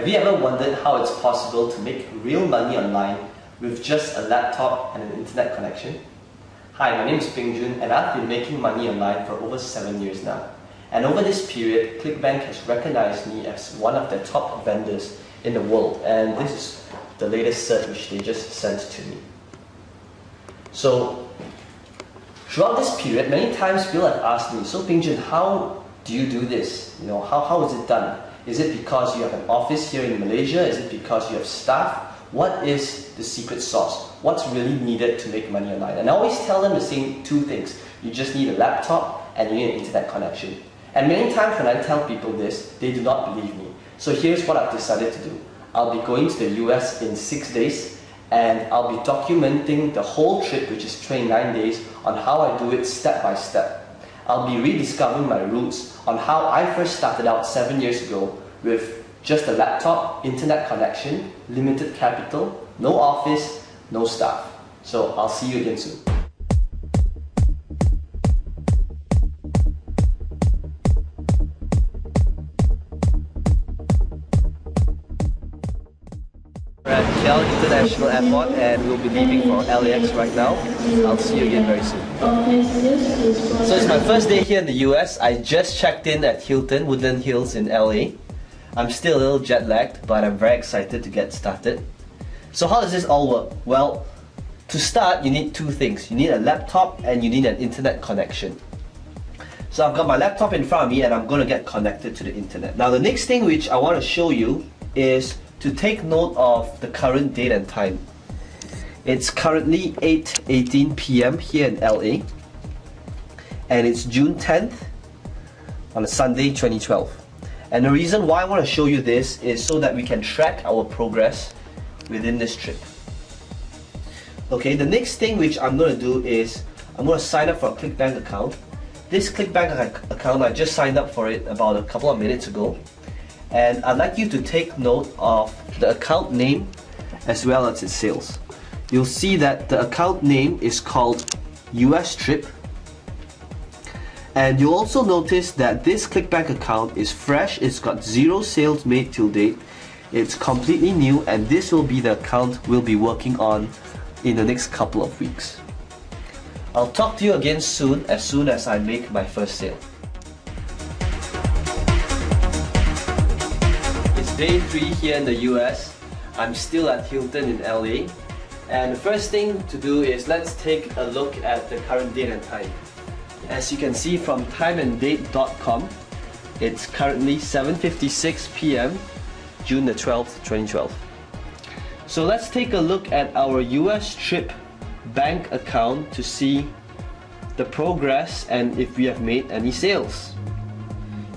Have you ever wondered how it's possible to make real money online with just a laptop and an internet connection? Hi, my name is Pingjun and I've been making money online for over 7 years now. And over this period, Clickbank has recognized me as one of their top vendors in the world, and this is the latest cert which they just sent to me. So, throughout this period, many times people have asked me, so Pingjun, how do you do this? You know, how is it done? Is it because you have an office here in Malaysia? Is it because you have staff? What is the secret sauce? What's really needed to make money online? And I always tell them the same two things. You just need a laptop and you need an internet connection. And many times when I tell people this, they do not believe me. So here's what I've decided to do. I'll be going to the US in 6 days, and I'll be documenting the whole trip, which is 29 days, on how I do it step by step. I'll be rediscovering my roots on how I first started out 7 years ago with just a laptop, internet connection, limited capital, no office, no staff. So I'll see you again soon. We're at Cal International Airport and we'll be leaving for LAX right now. I'll see you again very soon. So it's my first day here in the US. I just checked in at Hilton, Woodland Hills in LA. I'm still a little jet lagged, but I'm very excited to get started. So how does this all work? Well, to start you need two things. You need a laptop and you need an internet connection. So I've got my laptop in front of me and I'm going to get connected to the internet. Now the next thing which I want to show you is to take note of the current date and time. It's currently 8:18 p.m. here in LA and it's June 10th on a Sunday 2012. And the reason why I want to show you this is so that we can track our progress within this trip. Okay, the next thing which I'm going to do is I'm going to sign up for a Clickbank account. This Clickbank account, I just signed up for it about a couple of minutes ago. And I'd like you to take note of the account name as well as its sales. You'll see that the account name is called US Trip. And you'll also notice that this Clickbank account is fresh, it's got 0 sales made till date. It's completely new and this will be the account we'll be working on in the next couple of weeks. I'll talk to you again soon as I make my first sale. It's day 3 here in the US. I'm still at Hilton in LA. And the first thing to do is let's take a look at the current date and time. As you can see from timeanddate.com, it's currently 7:56 p.m. June the 12th, 2012. So let's take a look at our US Trip bank account to see the progress and if we have made any sales.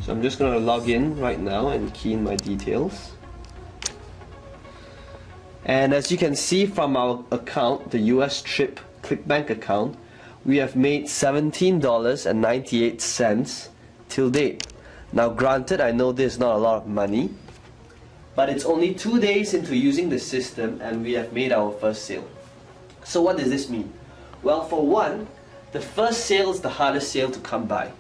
So I'm just going to log in right now and key in my details. And as you can see from our account, the US Trip Clickbank account, we have made $17.98 till date. Now granted, I know this is not a lot of money, but it's only 2 days into using the system and we have made our first sale. So what does this mean? Well, for one, the first sale is the hardest sale to come by.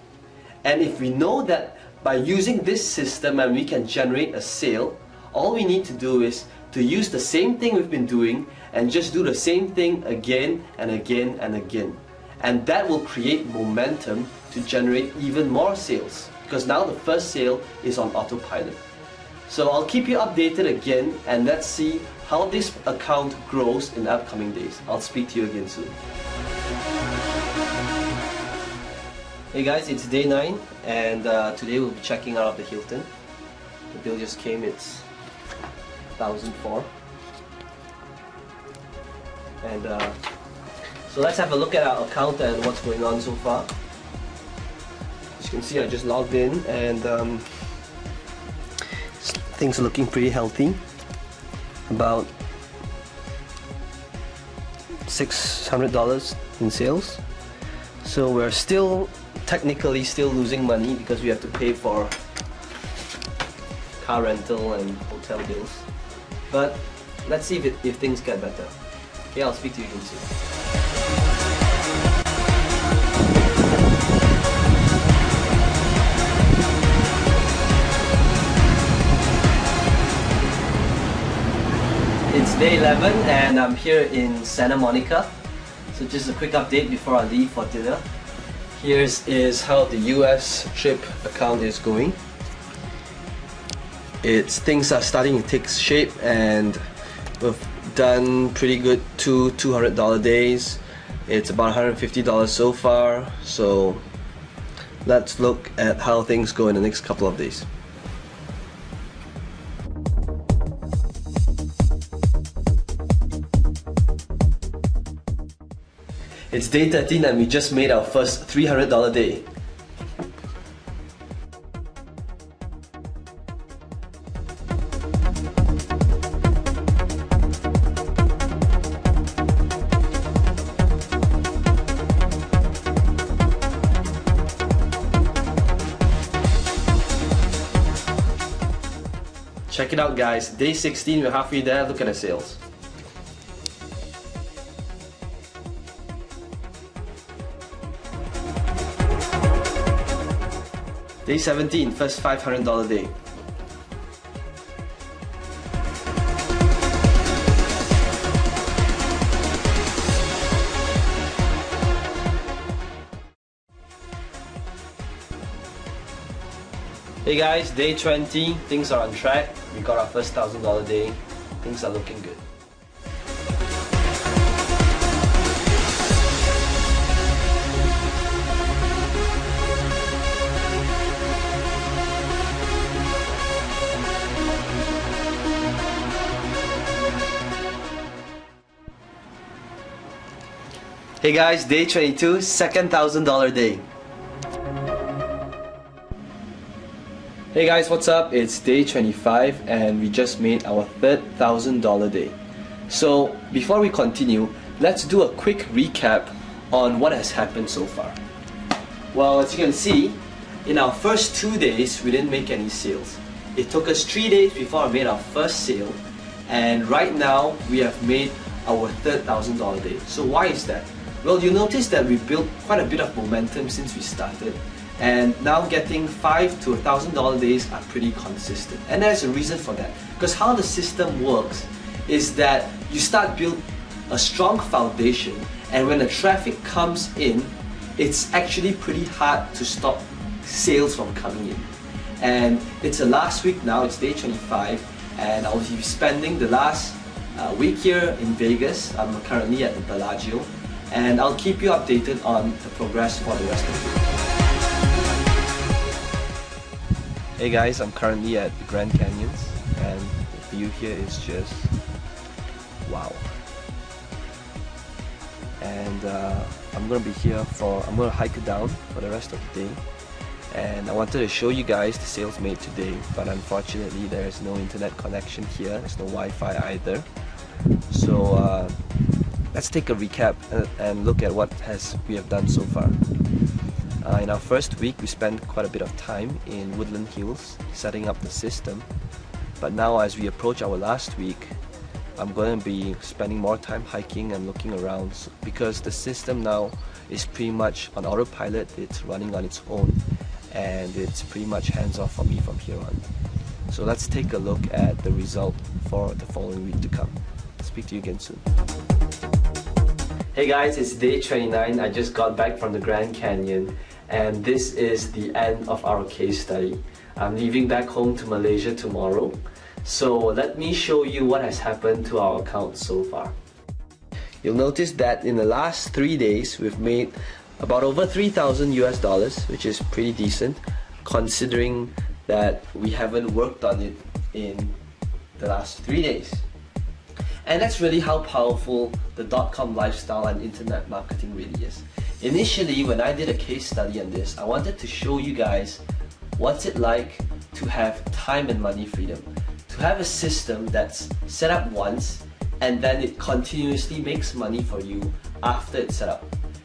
And if we know that by using this system and we can generate a sale, all we need to do is to use the same thing we've been doing and just do the same thing again and again and again. And that will create momentum to generate even more sales because now the first sale is on autopilot. So I'll keep you updated again and let's see how this account grows in the upcoming days. I'll speak to you again soon. Hey guys, it's day 9 and today we'll be checking out of the Hilton. The bill just came, it's $1,004. And so let's have a look at our account and what's going on so far. As you can see, I just logged in and things are looking pretty healthy. About $600 in sales. So we're still technically losing money because we have to pay for car rental and hotel bills. But let's see if things get better. Okay, I'll speak to you again soon. It's day 11 and I'm here in Santa Monica. So just a quick update before I leave for dinner. Here is how the US trip account is going. Things are starting to take shape and we've done pretty good two $200 days. It's about $150 so far, so let's look at how things go in the next couple of days. It's day 13 and we just made our first $300 day. Check it out guys, day 16, we're halfway there, look at the sales. Day 17, first $500 day. Hey guys, day 20, things are on track. We got our first $1,000 day. Things are looking good. Hey guys, day 22, second $1,000 day. Hey guys, what's up? It's day 25 and we just made our third $1,000 day. So before we continue, let's do a quick recap on what has happened so far. Well, as you can see, in our first 2 days, we didn't make any sales. It took us 3 days before I made our first sale, and right now we have made our third $1,000 day. So why is that? Well, you notice that we built quite a bit of momentum since we started, and now getting $5 to $1,000 days are pretty consistent. And there's a reason for that, because how the system works is that you start build a strong foundation, and when the traffic comes in, it's actually pretty hard to stop sales from coming in. And it's the last week now, it's day 25, and I'll be spending the last week here in Vegas. I'm currently at the Bellagio, and I'll keep you updated on the progress for the rest of the week. Hey guys, I'm currently at the Grand Canyon and the view here is just wow. And I'm gonna hike it down for the rest of the day, and I wanted to show you guys the sales made today, but unfortunately there is no internet connection here, there's no Wi-Fi either. So let's take a recap and look at what we have done so far. In our first week, we spent quite a bit of time in Woodland Hills setting up the system. But now as we approach our last week, I'm going to be spending more time hiking and looking around, because the system now is pretty much on autopilot, it's running on its own, and it's pretty much hands-off for me from here on. So let's take a look at the result for the following week to come. Speak to you again soon. Hey guys, it's day 29. I just got back from the Grand Canyon, and this is the end of our case study. I'm leaving back home to Malaysia tomorrow. So let me show you what has happened to our account so far. You'll notice that in the last 3 days, we've made about over $3,000 US, which is pretty decent, considering that we haven't worked on it in the last 3 days. And that's really how powerful the dot-com lifestyle and internet marketing really is. Initially, when I did a case study on this, I wanted to show you guys what's it like to have time and money freedom. To have a system that's set up once and then it continuously makes money for you after it's set up.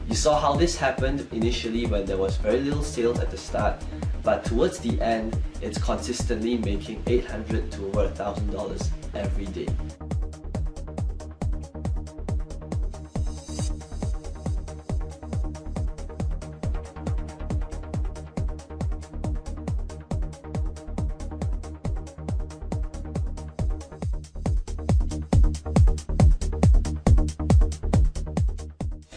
You saw how this happened initially when there was very little sales at the start, but towards the end, it's consistently making $800 to over $1,000 every day.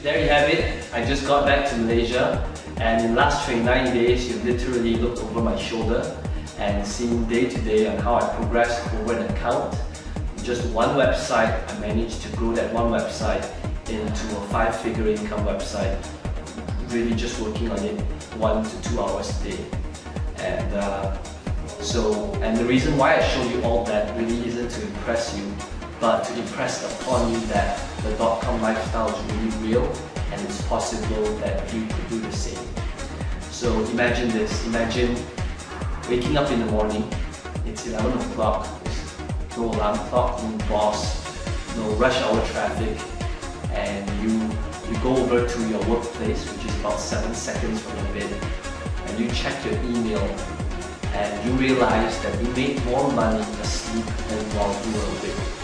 There you have it. I just got back to Malaysia, and in the last 29 days, you've literally looked over my shoulder and seen day to day on how I progressed over an account. From just one website, I managed to grow that one website into a 5-figure income website, really just working on it 1 to 2 hours a day. And the reason why I show you all that really isn't to impress you, but to impress upon you that the .com lifestyle is really real and it's possible that you could do the same. So imagine this, imagine waking up in the morning, it's 11 o'clock, no alarm clock, no boss, no rush hour traffic, and you go over to your workplace, which is about 7 seconds from your bed, and you check your email, and you realize that you made more money asleep than while you were awake.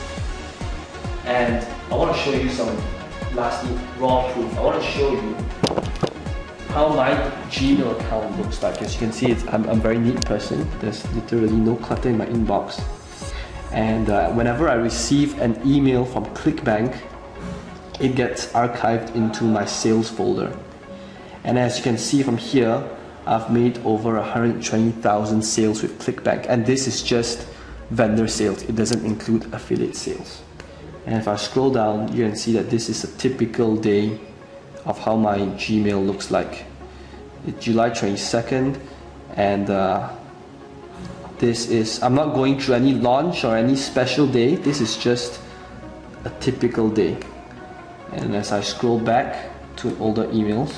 And I want to show you some lastly raw proof. I want to show you how my Gmail account looks like. As you can see, I'm a very neat person. There's literally no clutter in my inbox. And whenever I receive an email from Clickbank, it gets archived into my sales folder. And as you can see from here, I've made over 120,000 sales with Clickbank, and this is just vendor sales, it doesn't include affiliate sales. And if I scroll down, you can see that this is a typical day of how my Gmail looks like. It's July 22nd, and this is, I'm not going through any launch or any special day, this is just a typical day. And as I scroll back to older emails,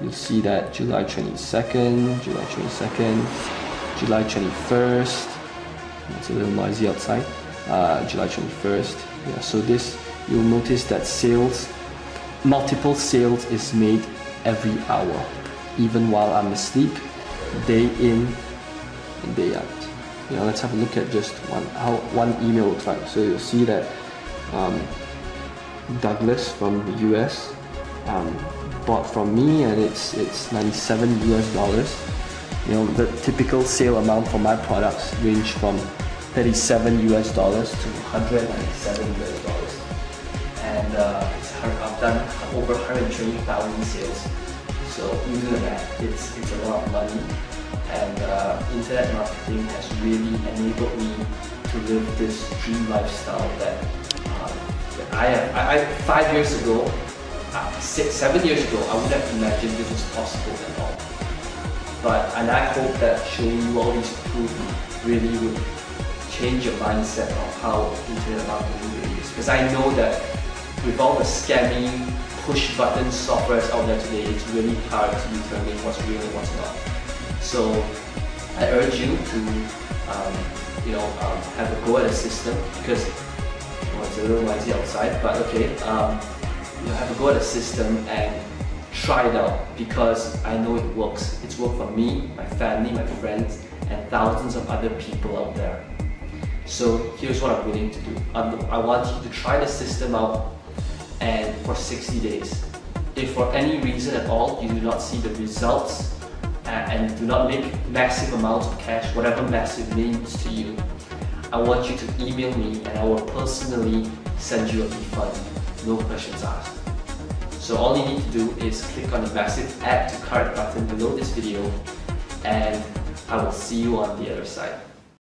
you'll see that July 22nd, July 22nd, July 21st, it's a little noisy outside, July 21st, yeah, so this, you'll notice that sales, multiple sales is made every hour, even while I'm asleep, day in and day out. You know, let's have a look at just how one email looks like. So you'll see that Douglas from the US bought from me, and it's $97 US. You know, the typical sale amount for my products range from $37 US to $197 US, and I've done over 120,000 sales. So using that, it's a lot of money, and internet marketing has really enabled me to live this dream lifestyle that I 5 years ago, 6, 7 years ago, I would have imagined this was possible at all. But, and I hope that showing you all these proof really would change your mindset of how internet marketing really is. Because I know that with all the scamming, push button softwares out there today, it's really hard to determine what's real and what's not. So, I urge you to, have a go at a system, because it's a little noisy outside, but okay, you have to go at a system and try it out, because I know it works. It's worked for me, my family, my friends, and thousands of other people out there. So here's what I'm willing to do. I want you to try the system out, and for 60 days. If for any reason at all you do not see the results and do not make massive amounts of cash, whatever massive means to you, I want you to email me, and I will personally send you a refund, no questions asked. So all you need to do is click on the massive add to cart button below this video, and I will see you on the other side.